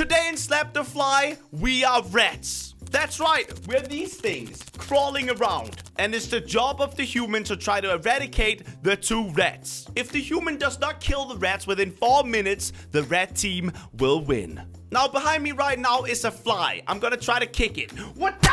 Today in Slap the Fly, we are rats. That's right, we're these things crawling around. And it's the job of the human to try to eradicate the two rats. If the human does not kill the rats within 4 minutes, the rat team will win. Now, behind me right now is a fly. I'm gonna try to kick it. What the?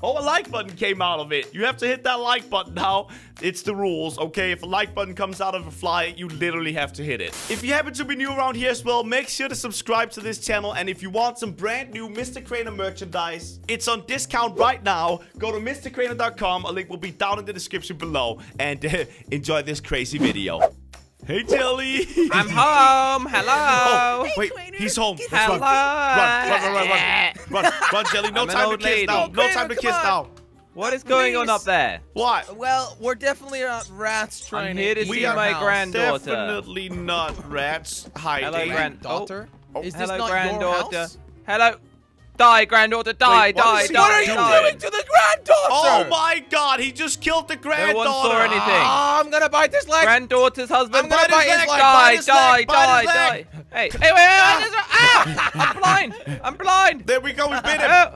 Oh, a like button came out of it. You have to hit that like button now. It's the rules, okay? If a like button comes out of a fly, you literally have to hit it. If you happen to be new around here as well, make sure to subscribe to this channel. And if you want some brand new Mr. Crainer merchandise, it's on discount right now. Go to MrCrainer.com. A link will be down in the description below. And enjoy this crazy video. Hey, Jelly! I'm home! Hello! Oh, wait, hey, he's home. Hello! Run, Jelly. No time to kiss now. No time to kiss now. What is going on up there? What? Well, we're definitely not rats trying to... I'm here to see my granddaughter. Definitely not rats hiding. Hello, granddaughter. Oh. Is this hello, not granddaughter. Your house? Hello. Die, granddaughter, die, wait, die. What are you doing to the granddaughter? Oh my god, he just killed the granddaughter. No one saw anything. Oh, I'm gonna bite his leg. Granddaughter's husband. I'm gonna bite his leg. Die, die, die. Hey, wait, I'm blind. I'm blind. There we go, we bit him. Oh.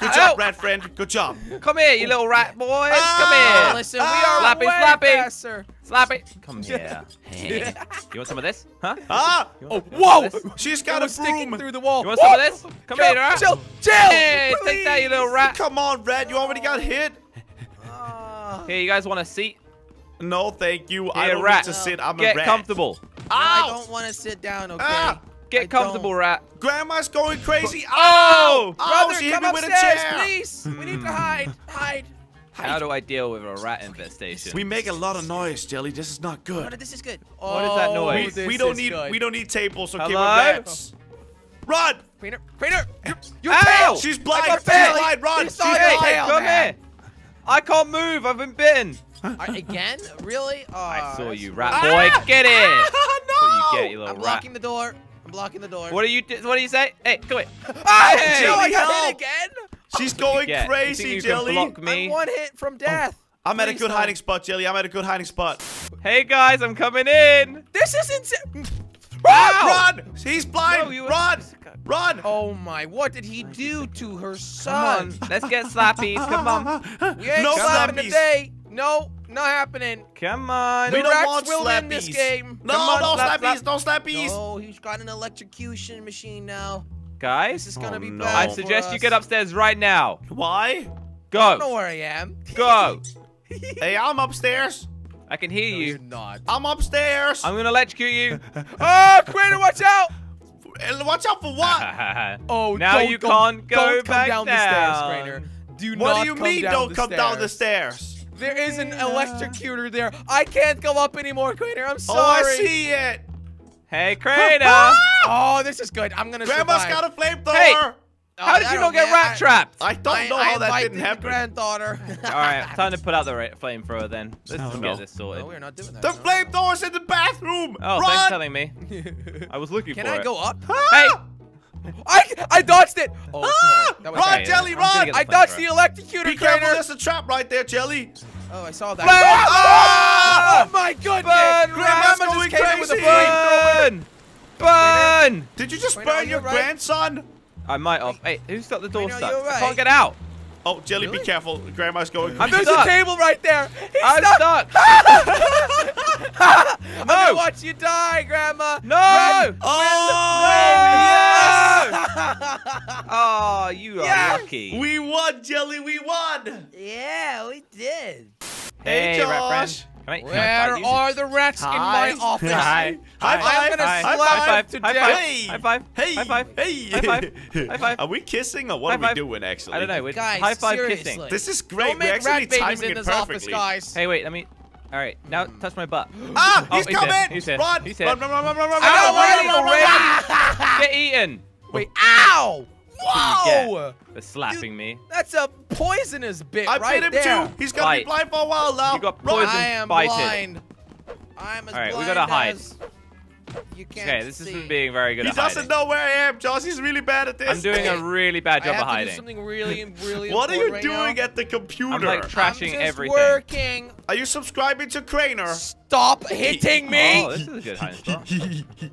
Good job, rat friend. Good job. Come here, you little rat boys. Come here. Listen, we are slappy. Slappy. Come here. Hey. You want some of this? Huh? Ah! Oh, whoa! She's got a broom through the wall. You want some of this? Come here, rat. Chill. Hey, take that, you little rat. Come on, rat. You already got hit. Here, you guys want a seat? No, thank you. Here, I don't need to sit. I'm a rat. Get comfortable. No, I don't want to sit down. Okay. Ah. Get comfortable, rat. Grandma's going crazy. Oh! Brother, she hit me with a chair. Please. We need to hide. Hide. How do I deal with a rat infestation? We make a lot of noise, Jelly. This is not good. No, this is good. Oh, what is that noise? We don't need tables, so give her rats. Run! Crainer! You failed! She's blind! She's blind! Run! She's blind! Come here! I can't move. I've been bitten. Again? Really? I saw you, rat boy. Get in! No! You little rat. I'm blocking the door. What do you say? Hey, come here. Hey, Jelly, got hit again? She's going crazy, you Jelly. Block me? I'm one hit from death. Oh, I'm at a good hiding spot, Jelly. I'm at a good hiding spot. Hey guys, I'm coming in. This is insane. Run! Run! He's blind. No, run! Oh my! What did he do to her son? Let's get slappies. Come on. We ain't slapping today. No. Not happening. Come on. We don't want slappies. This game. No, no slappies. No slappies. Oh, he's got an electrocution machine now. Guys, this is gonna be bad. I suggest you get upstairs right now. Why? Go. I don't know where I am. Go. Hey, I'm upstairs. I can hear you. Not. I'm upstairs. I'm gonna electrocute you. Oh, Crainer, watch out! Watch out for what? Oh, now you can't go back down the stairs, Crainer. Do not. What do you mean? Don't come down the stairs. There is an electrocutor there. I can't go up anymore, Crainer. I'm sorry. Oh, I see it. Hey, Crainer. Oh, this is good. I'm gonna survive. Grandma's got a flamethrower. Hey, how did you not get rat trapped? I don't know how that didn't happen. Granddaughter. All right, time to put out the flamethrower then. Let's just get this sorted. No, we're not doing that. The flamethrower's in the bathroom. Oh, run! Thanks for telling me. I was looking for it. Can I go up? Hey. I dodged it! Oh, run, Jelly, run! I dodged the electrocutor, Crainer! Be careful, there's a trap right there, Jelly! Oh, I saw that. Burn! Oh, my goodness! Burn! Grandma's going crazy! With a burn! Burn! Did you just burn your grandson? I might have. Hey, who stuck the door stuck? I can't get out! Oh, Jelly, be careful. Grandma's going crazy. There's a table right there! I'm stuck! I'm gonna watch you die, Grandma! No! Oh, you are lucky. We won, Jelly. We won. Yeah, we did. Hey, Josh. Where are the rats in my office? Hi. High five. High five today. High five. Hey. High five. Hey. High five. Are we kissing or what are we doing actually? I don't know. Guys, high five kissing. This is great. We're actually timing it perfectly. Hey, wait. Let me. All right, now touch my butt. Ah, he's coming. He's here. Run. Run. I don't want to get eaten. Wait, ow! Whoa! For slapping me. That's a poisonous bit right there. I bit him too. He's gonna be blind for a while now. You got poisoned. I am blind. I'm as blind as... All right, we gotta hide. You can't okay, this isn't being very good. He doesn't know where I am, Josh. He's really bad at this. I'm doing a really bad job of hiding. Do something really, really what are you doing at the computer? I'm like trashing everything. Working. Are you subscribing to Crainer? Stop hitting me! Oh, this is a good hiding spot.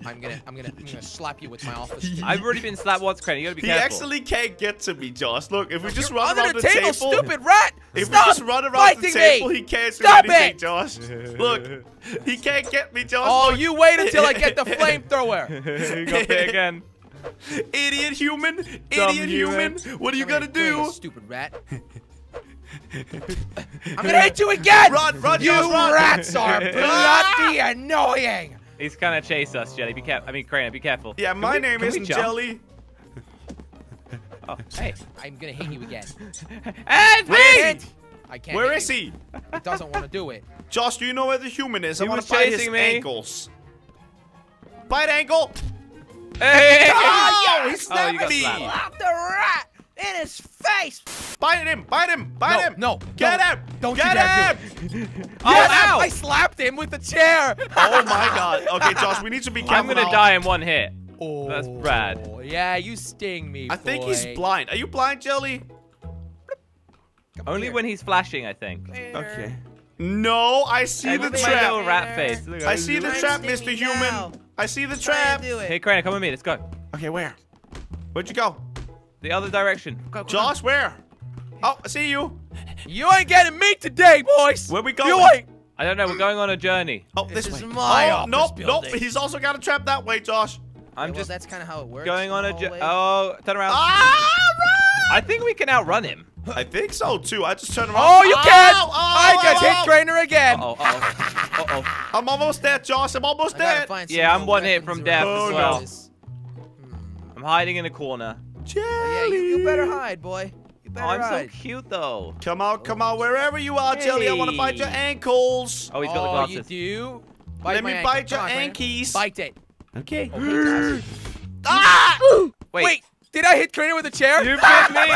I'm gonna slap you with my office. I've already been slapped once, Crainer. You gotta be careful. He actually can't get to me, Josh. Look, if we just run around the table, stupid rat! If we just run around the table, he can't do anything, Josh. Look, he can't get me, Josh. Oh, you wait until I get the flamethrower. You got me again. Idiot human! Idiot human! What are you gonna do? Stupid rat. I'm gonna hit you again! Run, run, you run. Rats are bloody annoying! He's gonna chase us, Jelly. Be careful. I mean, Crainer, be careful. Yeah, my name isn't Jelly. Oh, hey. I'm gonna hit you again. And I can't. Where is he? He doesn't want to do it. Josh, do you know where the human is? I want to bite his ankles. Bite ankle! Hey! Oh, he snapped me! Slap the rat in his face! Bite him! Bite him! Bite him! No! Get him! Don't you dare do it! Oh, ow! I slapped him with the chair! Oh my god! Okay, Josh, we need to be careful. I'm gonna die in one hit. Oh, that's bad. Yeah, you sting me. I think he's blind. Are you blind, Jelly? Only when he's flashing, I think. Okay. No, I see the trap. My little rat face. Look, I see the trap, Mr. Human. I see the trap. Hey, Crainer, come with me. Let's go. Okay, where? Where'd you go? The other direction. Go, Josh, where? Oh, I see you. You ain't getting me today, boys. Where we going? You ain't. I don't know. We're going on a journey. Oh, this is my office building. Nope. He's also got a trap that way, Josh. I'm just. That's kind of how it works. Going on a journey. Oh, turn around. Ah, run! I think we can outrun him. I think so too. I just turned around. Oh, you can't! Oh, I just hit Crainer again. Uh-oh, uh-oh. Uh-oh. I'm almost dead, Josh. I'm almost dead. Yeah, I'm one hit from death as well. I'm hiding in a corner. Jelly. Yeah, you better hide, boy. You better hide. So cute, though. Come out, come out, wherever you are, Jelly. I want to bite your ankles. Oh, he's got the glasses. You do? Let me bite your ankies. Bite it. Okay. Ah! Wait, did I hit Crainer with a chair? You hit me.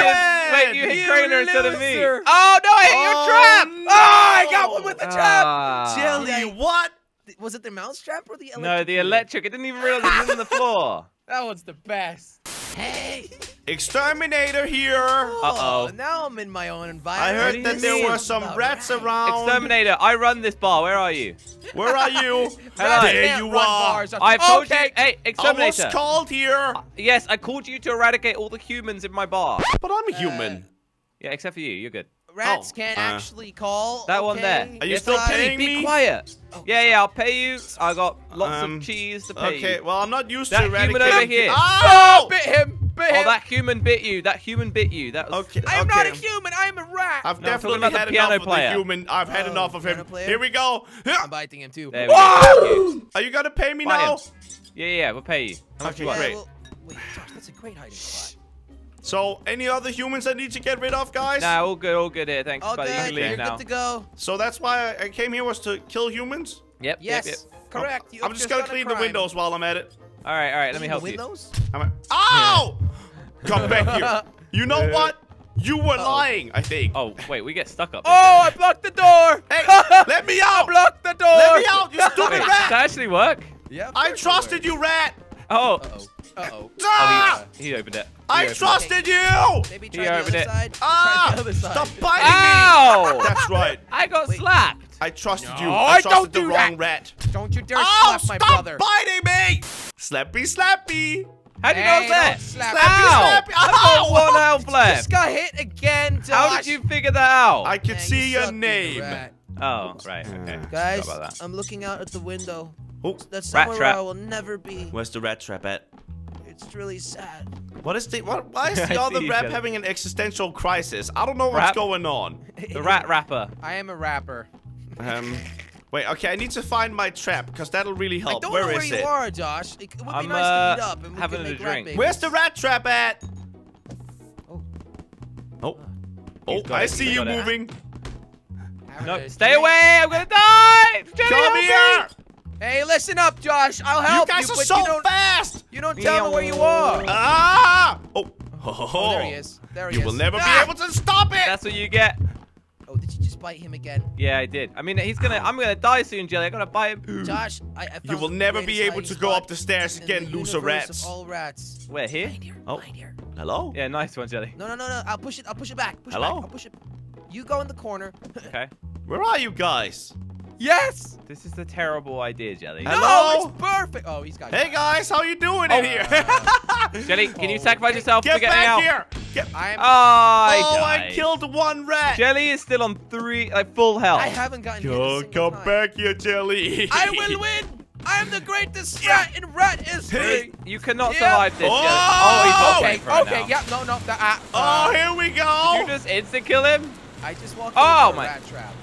Wait, you hit Crainer instead of me. Oh no, I hit your trap. Oh, I got one with the trap. Jelly, what? Was it the mousetrap or the electric? No, the electric. It didn't even realize it was on the floor. That one's the best. Hey! Exterminator here! Uh-oh. Now I'm in my own environment. I heard that there were some rats around. Exterminator, I run this bar. Where are you? Where are you? There you are. I told you. Hey, Exterminator. I was called here. Yes, I called you to eradicate all the humans in my bar. But I'm a human. Yeah, except for you. You're good. Rats can't actually call. That one there. Are you still paying me? Be quiet. Oh, yeah, I'll pay you. I got lots of cheese to pay you. Okay, well, I'm not used to eradicating. That human over here. Oh, bit him. Bit him. That human bit you. That human bit you. That was okay. I am not a human. I am a rat. I've definitely had enough of the human. I've had enough of him. Here we go. I'm biting him too. Whoa! Are you gonna pay me now? Yeah, we'll pay you. Okay, great. Wait, Josh, that's a great hiding spot. So, any other humans I need to get rid of, guys? Nah, all good here. Thanks, buddy. You can leave now. Good to go. So that's why I came here was to kill humans? Yep. Yes. Yep. Correct. I'm just gonna clean the windows while I'm at it. All right. Let me help you. Windows? Ow! Come back here. You know what? You were lying, I think. Oh, wait. We get stuck up. Oh, I blocked the door. Hey, let me out. I blocked the door. Let me out, you stupid rat. Does that actually work? Yeah. I trusted you, rat. Oh. Uh-oh. Ah! Oh, he opened it. I trusted you! Maybe try the other side. Ah! Stop biting me! Ow! That's right. I got slapped. I trusted you. I trusted the wrong rat. Don't you dare slap my brother. Stop biting me! Slappy, slappy. How do you know that? Slappy, slappy. I've got one health left. Just got hit again, Josh. How did you figure that out? I could see your name. Oh, right. Okay. Guys, I'm looking out at the window. Oh, that's somewhere where I will never be. Where's the rat trap at? It's really sad. What is the? Why is the other rap having an existential crisis? I don't know what's going on. The rat rapper. I am a rapper. Wait. Okay, I need to find my trap because that'll really help. Where is it? I don't know where you are, Josh. It would be nice to meet up and we having a drink. Where's the rat trap at? Oh, I see you moving. No, stay away! I'm gonna die! Come here! Hey, listen up, Josh. I'll help you. You guys are so fast. You don't tell me where you are. Ah! Oh, there he is. There he is. You will never be able to stop it. That's what you get. Oh, did you just? bite him again. Yeah, I did. I mean, he's gonna. I'm gonna die soon, Jelly. I gotta bite him. Josh, I you will never be able to go up the stairs again, loser rats. All rats. Where here? Mine here. Oh, mine here. Hello. Yeah, nice one, Jelly. No, no, no, no. I'll push it. I'll push it back. Push Hello. It back. I'll push it. You go in the corner. Okay. Where are you guys? Yes! This is a terrible idea, Jelly. Hello? No, it's perfect! Oh, he's got... Hey, guys, how you doing in here? Jelly, can you sacrifice yourself for getting out? Get back here! I killed one rat! Jelly is still on full health. I haven't gotten hit a Come back here, Jelly! I will win! I am the greatest rat in rat history! You cannot survive this, Jelly. Oh, he's okay yep, no, no. Here we go! You just insta-kill him? I just walked into a rat trap.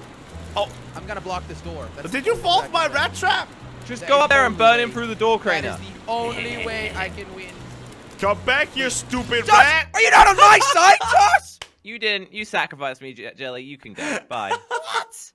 Oh, I'm gonna block this door. Did you fall for my rat trap? Just go up there and burn him through the door, Crainer. That is the only way I can win. Come back, you stupid rat! Are you not on my side, Josh? You didn't. You sacrificed me, Jelly. You can go. Bye. What?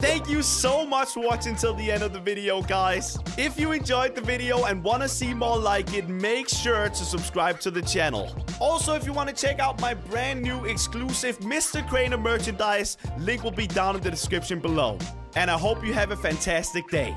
Thank you so much for watching till the end of the video, guys. If you enjoyed the video and want to see more like it, make sure to subscribe to the channel. Also, if you want to check out my brand new exclusive Mr. Crainer merchandise, link will be down in the description below. And I hope you have a fantastic day.